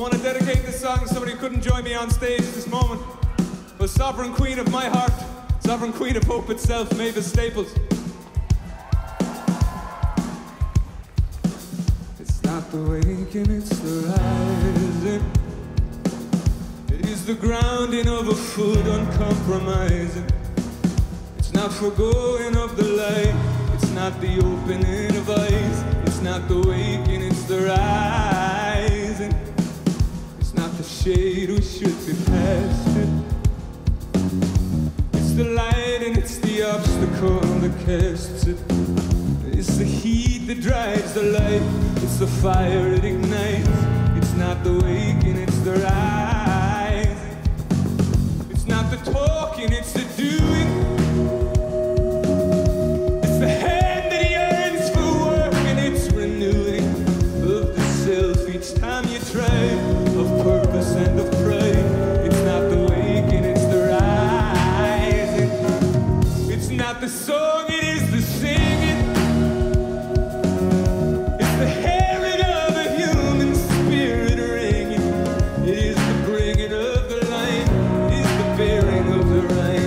want to dedicate this song to somebody who couldn't join me on stage at this moment, but sovereign queen of my heart, sovereign queen of hope itself, Mavis Staples. It's not the waking, it's the rising. It is the grounding of a foot uncompromising. It's not forgoing of the light, it's not the opening of eyes. It's not the waking, it's the rising. It's not the shade, we should be past it. It's the light and it's the obstacle that casts it. It's the heat that drives the light, it's the fire it ignites. It's not the waking, it's the rising. It's not the talking, it's the doing. The song, it is the singing. It's the herald of a human spirit ringing. It is the bringing of the line. It is the bearing of the right.